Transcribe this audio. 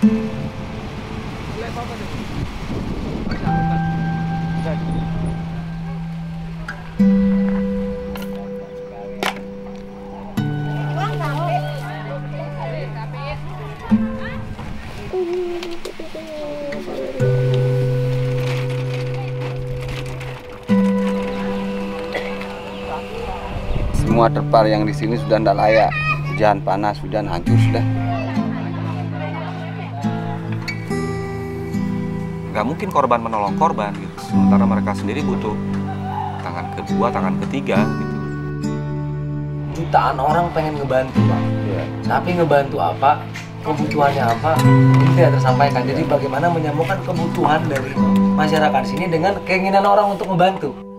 Semua terpar yang di sini sudah tidak layak. Hujan panas, hujan hancur sudah. Nggak mungkin korban menolong korban gitu. Sementara mereka sendiri butuh tangan kedua, tangan ketiga gitu. Jutaan orang pengen ngebantu, Pak. Yeah. Tapi ngebantu apa? Kebutuhannya apa? Itu tidak tersampaikan. Jadi bagaimana menyambungkan kebutuhan dari masyarakat sini dengan keinginan orang untuk membantu?